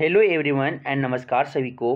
Hello everyone and नमस्कार सभी को।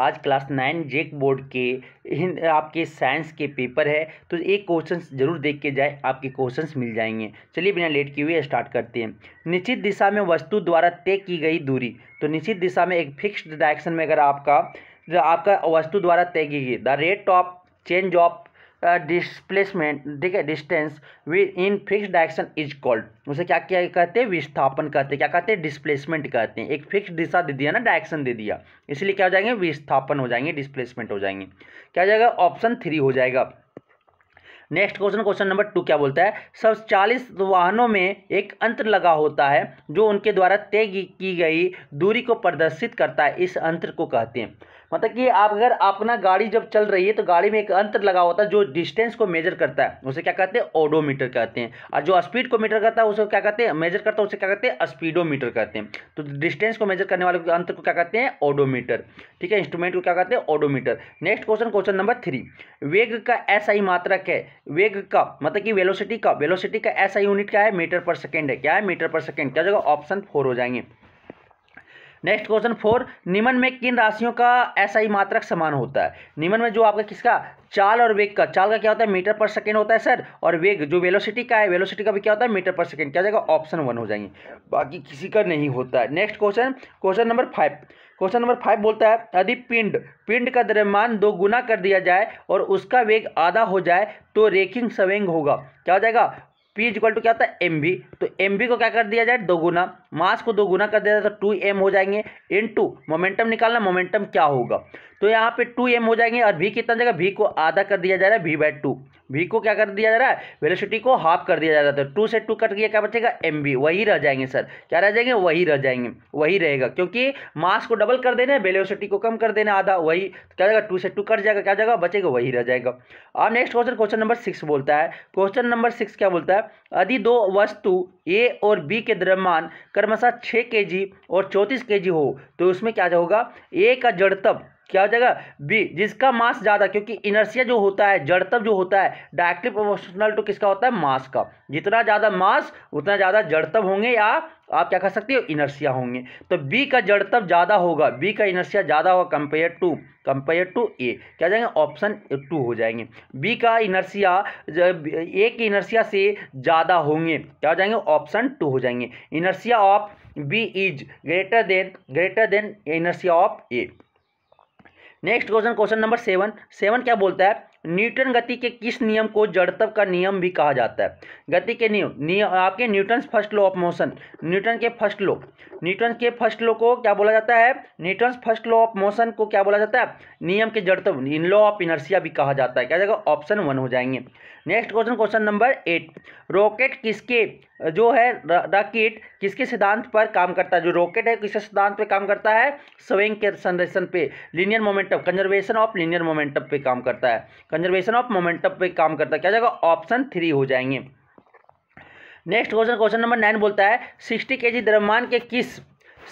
आज क्लास 9 जैक बोर्ड के आपके साइंस के पेपर है, तो एक क्वेश्चन जरूर देख के जाए, आपके क्वेश्चंस मिल जाएंगे। चलिए बिना लेट किए हुए स्टार्ट करते हैं। निश्चित दिशा में वस्तु द्वारा तय की गई दूरी, तो निश्चित दिशा में एक फिक्स्ड डायरेक्शन में अगर आपका वस्तु द्वारा तय की गई the rate of change of displacement, ठीक है, distance within fixed direction is called, उसे क्या क्या कहते हैं? विस्थापन कहते हैं। क्या कहते हैं? डिस्प्लेसमेंट कहते हैं। एक फिक्स्ड दिशा दे दिया ना, डायरेक्शन दे दिया, इसलिए क्या हो जाएंगे? विस्थापन हो जाएंगे, डिस्प्लेसमेंट हो जाएंगे। क्या हो जाएगा? ऑप्शन 3 हो जाएगा। नेक्स्ट क्वेश्चन, क्वेश्चन नंबर 2 क्या बोलता है? सब 40 वाहनों में एक अंतर लगा होता है जो उनके द्वारा तय की गई दूरी को प्रदर्शित करता है, इस अंतर को कहते हैं। मतलब कि आप अगर अपना गाड़ी जब चल रही है तो गाड़ी में एक अंतर लगा होता है जो डिस्टेंस को मेजर करता है, उसे क्या कहते हैं? ओडोमीटर कहते हैं। और जो स्पीड को मीटर करता है उसे क्या कहते हैं? मेजर करता है, उसे क्या कहते हैं? स्पीडोमीटर कहते हैं। तो डिस्टेंस को मेजर करने वाले अंतर को क्या कहते हैं? ओडोमीटर, ठीक है, इंस्ट्रूमेंट को क्या कहते हैं? Odometer. Next question, question number 3, वेग का एसआई मात्रक है। वेग का मतलब कि वेलोसिटी का एसआई यूनिट क्या है? मीटर पर सेकेंड है। क्या है? मीटर पर सेकेंड। क्या हो जाएगा? ऑप्शन 4 हो जाएंगे। नेक्स्ट क्वेश्चन 4, निम्न में किन राशियों का एसआई मात्रक समान होता है? निम्न में जो आपका किसका? चाल और वेग का। चाल का क्या होता है? मीटर पर सेकंड होता है सर, और वेग जो वेलोसिटी का है, वेलोसिटी का भी क्या होता है? मीटर पर सेकंड। क्या हो जाएगा? ऑप्शन 1 हो जाएंगे, बाकी किसी का नहीं होता है। Next question, question number 5, question number 5 बोलता है यदि पिंड का द्रव्यमान 2 गुना कर दिया जाए और उसका वेग आधा हो जाए तो रेखिंग संवेग होगा। क्या हो जाएगा? P इक्वल टू क्या होता है? mv। तो mv को क्या कर दिया जाए? 2 गुना। मास को 2 गुना कर दिया जाए तो 2m हो जाएंगे, इनटू मोमेंटम निकालना, मोमेंटम क्या होगा? तो यहाँ पे 2m हो जाएंगे। और v कितना जगह? v को आधा कर दिया जा रहा है, v/2। v को क्या कर दिया जा रहा है? वेलोसिटी को हाफ कर दिया जा रहा था, 2 से 2 कट गया, क्या बचेगा? mv। वही रह जाएंगे सर, क्या रह जाएंगे? वही रह जाएंगे, वही रहेगा, क्योंकि मास को डबल कर देना है, वेलोसिटी को कम कर देना आधा, वही क्या जाएगा? 2 से 2 कट जाएगा, क्या जाएगा? बचेगा, वही रह जाएगा। और नेक्स्ट क्वेश्चन, क्वेश्चन नंबर 6 बोलता है, क्वेश्चन नंबर 6 क्या बोलता है? यदि 2 वस्तु ए और बी के द्रव्यमान क्रमशः 6 केजी और 34 केजी हो तो उसमें क्या होगा? ए का जड़त्व, क्या हो जाएगा? बी जिसका मास ज़्यादा, क्योंकि इनर्शिया जो होता है, जड़त्व जो होता है, डायरेक्टली प्रोपोर्शनल टू किसका होता है? मास का। जितना ज़्यादा मास उतना ज़्यादा जड़त्व होंगे, या आप क्या कर सकते हो? इनर्शिया होंगे। तो बी का जड़त्व ज़्यादा होगा, बी का इनर्शिया ज़्यादा होगा कंपेयर टू ए। क्या जाएंगे? ऑप्शन 2 हो जाएंगे। बी का इनर्शिया ए की इनर्शिया से ज़्यादा होंगे, क्या हो जाएंगे? ऑप्शन 2 हो जाएंगे। Inertia of B is greater than inertia of A. Next question, question number 7 क्या बोलता है? न्यूटन गति के किस नियम को जड़त्व का नियम भी कहा जाता है? गति के नियम आपके Newton first law of motion, Newton के फर्स्ट लॉ को क्या बोला जाता है? Newton first law of motion को क्या बोला जाता है? नियम के जड़त्व, इन लॉ ऑफ इनर्शिया भी कहा जाता है। क्या जाएगा? ऑप्शन 1 हो जाएंगे। Next question, question number 8, rocket किसके जो है रॉकेट किसके सिद्धांत पर काम करता है? जो रॉकेट है किसके सिद्धांत पे काम करता है? संवेग के संरक्षण पे, linear momentum, conservation of linear momentum पे काम करता है, कंजर्वेशन ऑफ मोमेंटम पे काम करता है। क्या जाएगा? ऑप्शन 3 हो जाएंगे। नेक्स्ट क्वेश्चन, क्वेश्चन नंबर 9 बोलता है 60 केजी द्रव्यमान के किस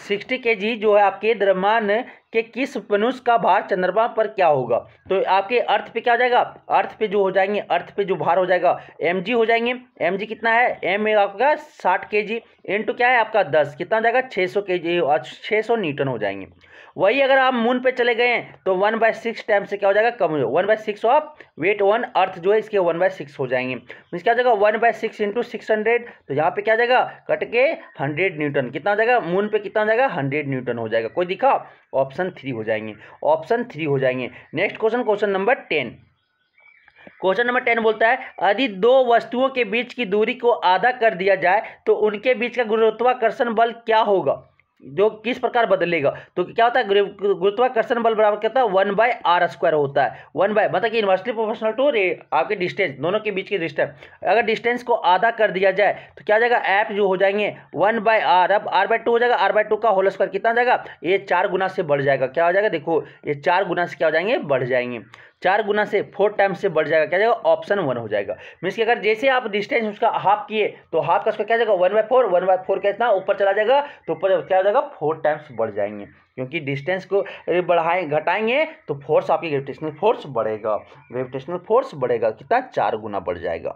60 केजी जो है आपके द्रव्यमान के किस मनुष्य का भार चंद्रमा पर क्या होगा? तो आपके अर्थ पे क्या हो जाएगा? अर्थ पे जो भार हो जाएगा mg हो जाएंगे। mg कितना है? m आपका 60 केजी इनटू क्या है आपका 10, कितना जाएगा? 600 केजी और 600 न्यूटन हो जाएंगे। वही अगर आप मून पे चले गए तो 1/6 टाइम से क्या हो जाएगा? कम हो जाएगा, 1/6 ऑफ वेट ऑन अर्थ जो है इसके 1/6 हो जाएंगे। मीन्स क्या हो जाएगा? 1/6 इंटू 600, तो यहाँ पे क्या हो जाएगा? कट के 100 न्यूटन, कितना हो जाएगा? मून पे कितना हो जाएगा? 100 न्यूटन हो जाएगा। कोई दिखा? ऑप्शन 3 हो जाएंगे। Next question, question number 10, question number 10 बोलता है यदि 2 वस्तुओं के बीच की दूरी को आधा कर दिया जाए तो उनके बीच का गुरुत्वाकर्षण बल क्या होगा? जो किस प्रकार बदलेगा? तो क्या होता है? गुरुत्वाकर्षण बल बराबर क्या होता है? 1/r² होता है। 1/, मतलब कि इन्वर्सली प्रोपोर्शनल टू आपके डिस्टेंस, दोनों के बीच की डिस्टेंस। अगर डिस्टेंस को आधा कर दिया जाए तो क्या जाएगा? एफ जो हो जाएंगे 1/r, अब r/2 हो जाएगा, r/2 का होल स्क्वायर कितना जाएगा? ये 4 गुना से बढ़ जाएगा। क्या हो जाएगा? देखो ये 4 गुना से क्या हो जाएंगे? बढ़ जाएंगे, 4 गुना से 4 टाइम से बढ़ जाएगा। क्या जाएगा? ऑप्शन 1 हो जाएगा। मीन्स कि अगर जैसे आप डिस्टेंस उसका हाफ किए तो हाफ का उसका क्या जाएगा? 1/4, 1/4 का इतना ऊपर चला जाएगा तो ऊपर क्या हो जाएगा? 4 टाइम्स बढ़ जाएंगे, क्योंकि डिस्टेंस को घटाएंगे तो फोर्स आपकी ग्रेविटेशनल फोर्स बढ़ेगा, कितना 4 गुना बढ़ जाएगा।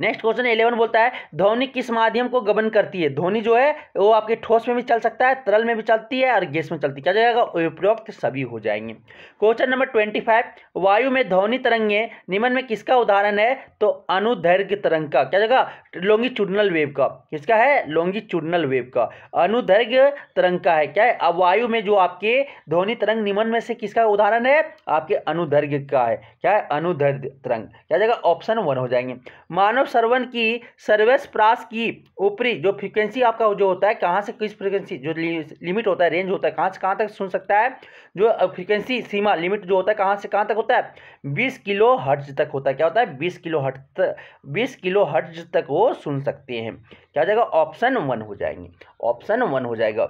नेक्स्ट क्वेश्चन 11 बोलता है ध्वनि किस माध्यम को गबन करती है। ध्वनि जो है वो आपके ठोस में भी चल सकता है, तरल में भी चलती है और गैस में चलती है। क्या जाएगा उपरोक्त सभी हो जाएंगे। क्वेश्चन नंबर 25 वायु में ध्वनि तरंगे निम्न में किसका उदाहरण है। तो अनुदैर्घ्य तरंग का क्या जाएगा लॉन्गिट्यूडिनल वेव का। किसका है लॉन्गिट्यूडिनल वेव का, अनुदैर्घ्य तरंग का है। क्या है अब वायु में जो आपके ध्वनि तरंग निम्न में से किसका उदाहरण है आपके अनुदैर्घ्य का है। क्या है अनुदैर्घ्य तरंग, क्या जाएगा ऑप्शन 1 हो जाएंगे। मानव श्रवण की सर्वस्पराश की ऊपरी जो फ्रीक्वेंसी आपका जो होता है कहां से किस फ्रीक्वेंसी जो लिमिट होता है रेंज होता है कहां से कहां तक सुन सकता है। जो फ्रीक्वेंसी सीमा लिमिट जो होता है कहां से कहां तक होता है 20 किलो हर्ट्ज तक होता है। क्या होता है 20 किलो हर्ट्ज तक वो सुन सकते हैं। क्या हो जाएगा ऑप्शन 1 हो जाएंगे, ऑप्शन 1 हो जाएगा।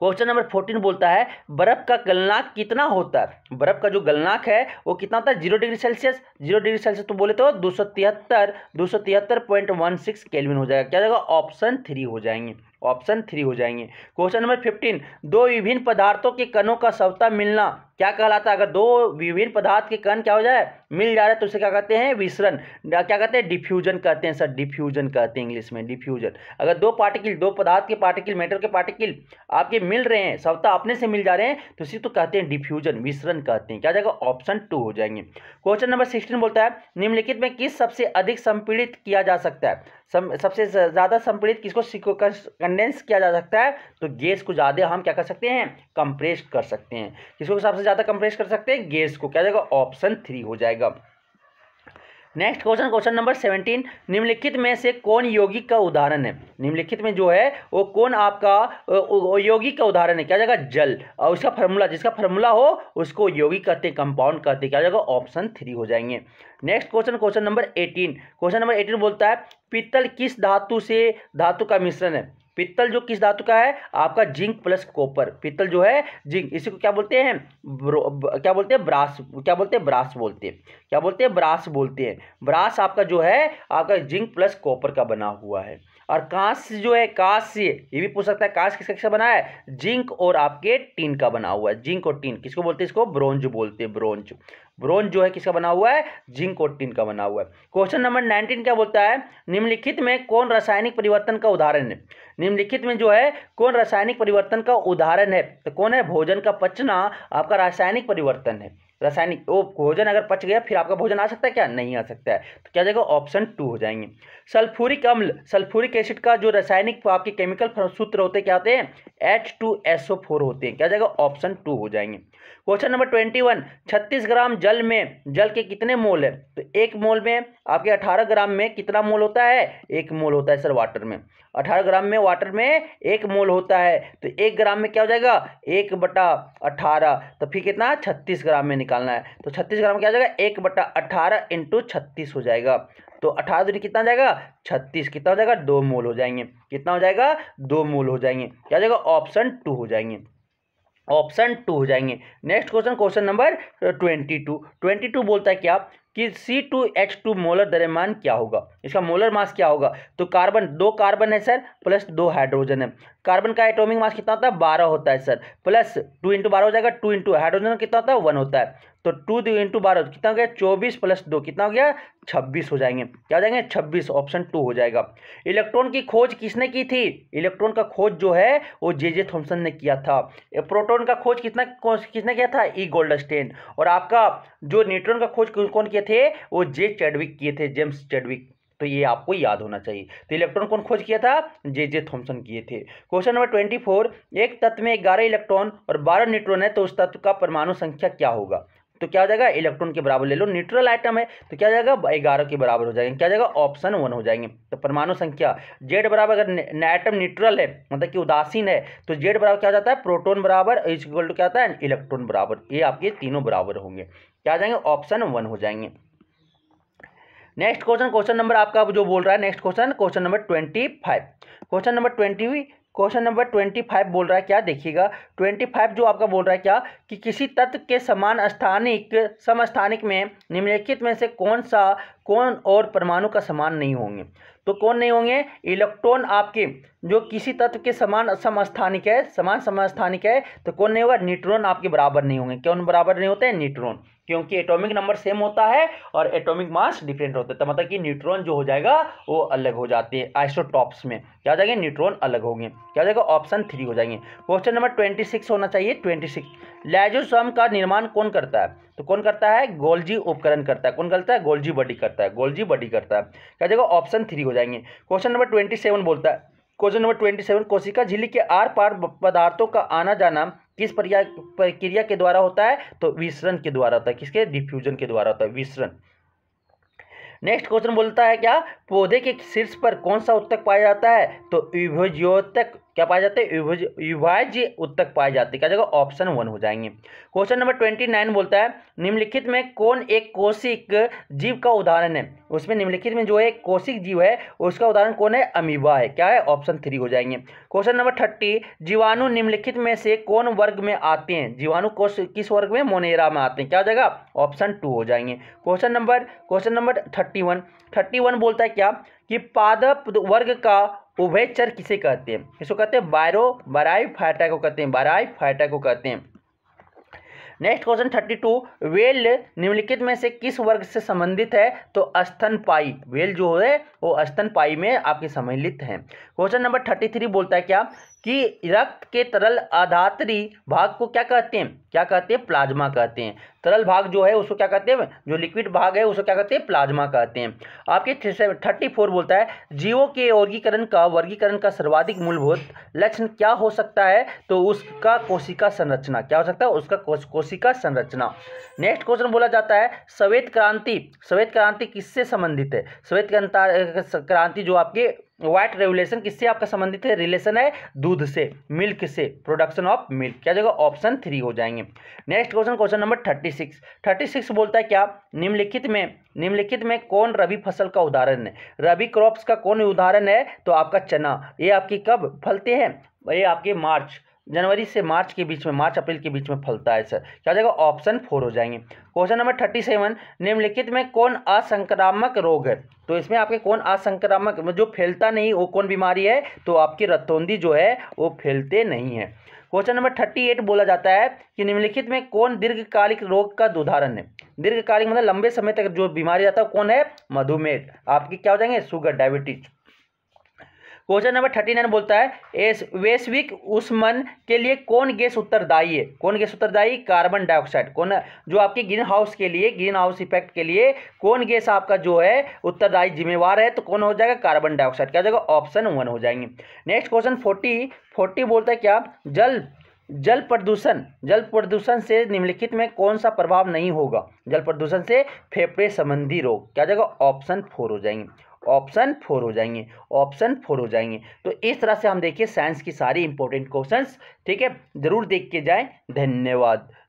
क्वेश्चन नंबर 14 बोलता है बर्फ का गलनांक कितना होता है। बर्फ का जो गलनांक है वो कितना होता है 0 डिग्री सेल्सियस। 0 डिग्री सेल्सियस तो बोले तो 273.16 केल्विन हो जाएगा। क्या जाएगा ऑप्शन 3 हो जाएंगे, ऑप्शन 3 हो जाएंगे। क्वेश्चन नंबर 15 दो विभिन्न पदार्थों के कणों का स्वतः मिलना क्या कहलाता है। अगर दो विभिन्न पदार्थ के कण क्या हो जाए मिल जा रहे तो उसे क्या कहते हैं विसरण, क्या कहते हैं डिफ्यूजन कहते हैं सर, डिफ्यूजन कहते हैं इंग्लिश में डिफ्यूजन। अगर दो पार्टिकल दो पदार्थ के पार्टिकल मेटल के पार्टिकल आपके मिल रहे हैं स्वतः अपने से मिल जा रहे हैं तो इसी तो कहते हैं डिफ्यूजन, विसरण कहते हैं। क्या जाएगा ऑप्शन 2 हो जाएंगे। क्वेश्चन नंबर 16 बोलता है निम्नलिखित में किस सबसे अधिक संपीड़ित किया जा सकता है। सबसे ज़्यादा संपीड़ित किसको कंडेंस किया जा सकता है। तो गैस को ज़्यादा हम क्या कर सकते हैं कंप्रेस कर सकते हैं। किसको सबसे ज़्यादा कंप्रेस कर सकते हैं गैस को। क्या जाएगा ऑप्शन 3 हो जाएगा। नेक्स्ट क्वेश्चन, क्वेश्चन नंबर 17 निम्नलिखित में से कौन यौगिक का उदाहरण है। निम्नलिखित में जो है वो कौन आपका यौगिक का उदाहरण है। क्या जाएगा जल, और उसका फार्मूला जिसका फार्मूला हो उसको यौगिक कहते हैं, कंपाउंड कहते हैं। क्या जाएगा ऑप्शन 3 हो जाएंगे। नेक्स्ट क्वेश्चन, क्वेश्चन नंबर 18 बोलता है पीतल किस धातु का मिश्रण है। पीतल जो किस धातु का है आपका जिंक प्लस कॉपर। पीतल जो है जिंक, इसी को क्या बोलते हैं ब्रास, ब्रास बोलते हैं। ब्रास आपका जो है आपका जिंक प्लस कॉपर का बना हुआ है। और कांस्य जो है कांस्य ये भी पूछ सकता है कांस्य किस किसका बना है जिंक और आपके टीन का बना हुआ है। जिंक और टीन किसको बोलते हैं इसको ब्रोंज बोलते हैं। ब्रोंज जो है किसका बना हुआ है जिंक और टीन का बना हुआ है। क्वेश्चन नंबर 19 क्या बोलता है निम्नलिखित में कौन रासायनिक परिवर्तन का उदाहरण है। निम्नलिखित में जो है कौन रासायनिक परिवर्तन का उदाहरण है। तो कौन है भोजन का पचना आपका रासायनिक परिवर्तन है। रासायनिक वो भोजन अगर पच गया फिर आपका भोजन आ सकता है क्या, नहीं आ सकता है। तो क्या जाएगा ऑप्शन 2 हो जाएंगे। सल्फ्यूरिक अम्ल सल्फ्यूरिक एसिड का जो रासायनिक आपके केमिकल सूत्र होते क्या होते हैं H2SO4 होते हैं। क्या जाएगा ऑप्शन 2 हो जाएंगे। क्वेश्चन नंबर 21 36 ग्राम जल में जल के कितने मोल है। तो 1 मोल में आपके 18 ग्राम में कितना मोल होता है 1 मोल होता है सर। वाटर में 18 ग्राम में वाटर में 1 मोल होता है तो 1 ग्राम में क्या हो जाएगा 1/18। तो फिर कितना 36 ग्राम में निकालना है तो 36 ग्राम क्या हो जाएगा 1/18 × 36 हो जाएगा। तो 18 कितना हो जाएगा 36, कितना हो जाएगा 2 मोल हो जाएंगे। कितना हो जाएगा 2 मोल हो जाएंगे। क्या हो जाएगा ऑप्शन 2 हो जाएंगे, ऑप्शन 2 हो जाएंगे। नेक्स्ट क्वेश्चन, क्वेश्चन नंबर 22 बोलता है क्या कि C2H2 मोलर द्रव्यमान क्या होगा, इसका मोलर मास क्या होगा। तो कार्बन 2 कार्बन है सर प्लस 2 हाइड्रोजन है। कार्बन का एटॉमिक मास कितना होता है 12 होता है सर, प्लस 2 × 12 हो जाएगा 2 × हाइड्रोजन कितना होता है 1 होता है। तो 2 × 12 कितना हो गया 24 + 2 कितना हो गया 26 हो जाएंगे। क्या हो जाएंगे 26, ऑप्शन 2 हो जाएगा। इलेक्ट्रॉन की खोज किसने की थी। इलेक्ट्रॉन का खोज जो है वो JJ थॉम्सन ने किया था। प्रोटॉन का खोज किसने किया था E गोल्डस्टेन। और आपका जो न्यूट्रॉन का खोज कौन किया थे वो चैडविक किए थे, जेम्स चैडविक। तो ये आपको याद होना चाहिए। तो इलेक्ट्रॉन कौन खोज किया था JJ थॉम्सन किए थे। क्वेश्चन नंबर 24 एक तत्व में 11 इलेक्ट्रॉन और 12 न्यूट्रॉन है तो उस तत्व का परमाणु संख्या क्या होगा। तो क्या हो जाएगा इलेक्ट्रॉन के बराबर ले लो, न्यूट्रल आइटम है तो क्या जाएगा 11 के बराबर हो जाएंगे। क्या जाएगा ऑप्शन 1 हो जाएंगे। तो परमाणु संख्या Z बराबर अगर आइटम न्यूट्रल है मतलब कि उदासीन है तो Z बराबर क्या हो जाता है प्रोटॉन बराबर H इक्वल टू क्या होता है इलेक्ट्रॉन बराबर। ये आपके तीनों बराबर होंगे। क्या जाएंगे ऑप्शन 1 हो जाएंगे। नेक्स्ट क्वेश्चन, क्वेश्चन नंबर आपका जो बोल रहा है next question, question number 25 question number 25 बोल रहा है क्या, देखिएगा 25 जो आपका बोल रहा है क्या कि किसी तत्व के समान स्थानिक समस्थानिक में निम्नलिखित में से कौन और परमाणु का समान नहीं होंगे। तो कौन नहीं होंगे इलेक्ट्रॉन आपके जो किसी तत्व के समान समस्थानिक है तो कौन नहीं होगा न्यूट्रॉन आपके बराबर नहीं होंगे। कौन बराबर नहीं होते हैं न्यूट्रॉन। क्योंकि एटॉमिक नंबर सेम होता है और एटॉमिक मास डिफरेंट होता है, तो मतलब कि न्यूट्रॉन जो हो जाएगा वो अलग हो जाते हैं। आइसोटॉप्स में क्या हो जाएंगे, न्यूट्रॉन अलग होंगे। क्या हो जाएगा, ऑप्शन 3 हो जाएंगे। क्वेश्चन नंबर 26 होना चाहिए, 26 लाइसोसोम का निर्माण कौन करता है, तो कौन करता है, गोल्जी उपकरण करता है। कौन करता है, गोल्जी बॉडी करता है, गोल्जी बॉडी करता है। क्या हो जाएगा, ऑप्शन 3 हो जाएंगे। क्वेश्चन नंबर 27 बोलता है, क्वेश्चन नंबर 27 कोशिका झिल्ली के आर पार पदार्थों का आना जाना किस प्रक्रिया के द्वारा होता है, तो विसरण के द्वारा होता है। किसके, डिफ्यूजन के द्वारा होता है, विसरण। नेक्स्ट क्वेश्चन बोलता है क्या, पौधे के शीर्ष पर कौन सा उत्तक पाया जाता है, तो विभज्योत्तक। क्या पाया जाता है, विभाज्य उत्तक पाए जाते हैं। क्या जगह, ऑप्शन 1 हो जाएंगे। क्वेश्चन नंबर 29 बोलता है, निम्नलिखित में कौन एक कोशिक जीव का उदाहरण है। उसमें निम्नलिखित में जो है कोशिक जीव है उसका उदाहरण कौन है, अमीबा है। क्या है, ऑप्शन 3 हो जाएंगे। क्वेश्चन नंबर 30, जीवाणु निम्नलिखित में से कौन वर्ग में आते हैं, जीवाणु किस वर्ग में, मोनेरा में आते हैं। क्या हो जाएगा, ऑप्शन 2 हो जाएंगे। क्वेश्चन नंबर 31 बोलता है क्या कि पादप वर्ग का उभयचर किसे कहते हैं, इसको कहते हैं बाराइफाइटा को कहते हैं, बाराइफाइटा को कहते हैं। नेक्स्ट क्वेश्चन 32, वेल निम्नलिखित में से किस वर्ग से संबंधित है, तो स्तनपाई। वेल जो है वो स्तनपाई में आपके सम्मिलित हैं। क्वेश्चन नंबर 33 बोलता है क्या कि रक्त के तरल आधात्री भाग को क्या कहते हैं, प्लाज्मा कहते हैं। तरल भाग जो है उसको क्या कहते हैं, जो लिक्विड भाग है उसको क्या कहते हैं, प्लाज्मा कहते हैं। आपके 34 बोलता है, जीवों के वर्गीकरण का सर्वाधिक मूलभूत लक्षण क्या हो सकता है, तो उसका कोशिका संरचना। क्या हो सकता है, उसका कोशिका संरचना। नेक्स्ट क्वेश्चन बोला जाता है, श्वेत क्रांति किससे संबंधित है, श्वेत क्रांति जो आपके व्हाइट रेवोल्यूशन किससे आपका संबंधित है, रिलेशन है दूध से, मिल्क से, प्रोडक्शन ऑफ मिल्क। क्या जगह, ऑप्शन 3 हो जाएंगे। नेक्स्ट क्वेश्चन, क्वेश्चन नंबर 36 बोलता है क्या, निम्नलिखित में कौन रबी फसल का उदाहरण है, रबी क्रॉप्स का कौन उदाहरण है, तो आपका चना। ये आपकी कब फलते हैं, ये आपके जनवरी से मार्च के बीच में, मार्च अप्रैल के बीच में फलता है सर। क्या हो जाएगा, ऑप्शन 4 हो जाएंगे। क्वेश्चन नंबर 37, निम्नलिखित में कौन असंक्रामक रोग है, तो इसमें आपके कौन असंक्रामक जो फैलता नहीं वो कौन बीमारी है, तो आपकी रतौंधी जो है वो फैलते नहीं है। क्वेश्चन नंबर 38 बोला जाता है कि निम्नलिखित में कौन दीर्घकालिक रोग का उदाहरण है। दीर्घकालिक मतलब लंबे समय तक जो बीमारी रहता है कौन है, मधुमेह। आपकी क्या हो जाएंगे, शुगर, डायबिटीज। क्वेश्चन नंबर 39 बोलता है, वैश्विक उष्मन के लिए कौन गैस उत्तरदायी है, कार्बन डाइऑक्साइड। कौन जो आपके ग्रीन हाउस इफेक्ट के लिए कौन गैस आपका जो है उत्तरदायी जिम्मेवार है, तो कौन हो जाएगा, कार्बन डाइऑक्साइड। क्या हो जाएगा, ऑप्शन 1 हो जाएंगे। नेक्स्ट क्वेश्चन 40 बोलता है क्या, जल प्रदूषण से निम्नलिखित में कौन सा प्रभाव नहीं होगा, जल प्रदूषण से फेफड़े संबंधी रोग। क्या हो जाएगा, ऑप्शन 4 हो जाएंगे। तो इस तरह से हम देखिए साइंस की सारी इंपॉर्टेंट क्वेश्चंस, ठीक है, जरूर देख के जाएं। धन्यवाद।